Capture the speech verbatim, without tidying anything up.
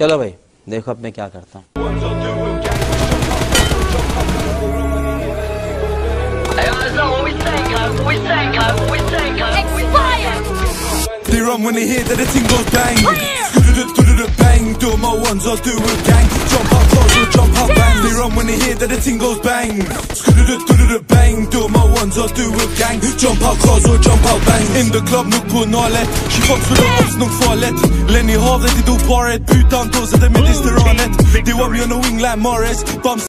चलो भाई देखो अब मैं क्या करता हूँ। They run when they hear that the thing goes bang. Do-do-do-do-do-bang. Do my ones, I'll do a gang. Jump up close, I'll jump up bang. They run when they hear that the thing goes bang. Do-do-do-do-do-bang. Do my ones, I'll do a gang. Jump up close, I'll jump up bang. In the club, nuk på nallet. She fucks with the ops, nuk fallet. Lenny Hov, they do parret. Putan, those are the minister on it. They want me on the wing like Morris. Bums.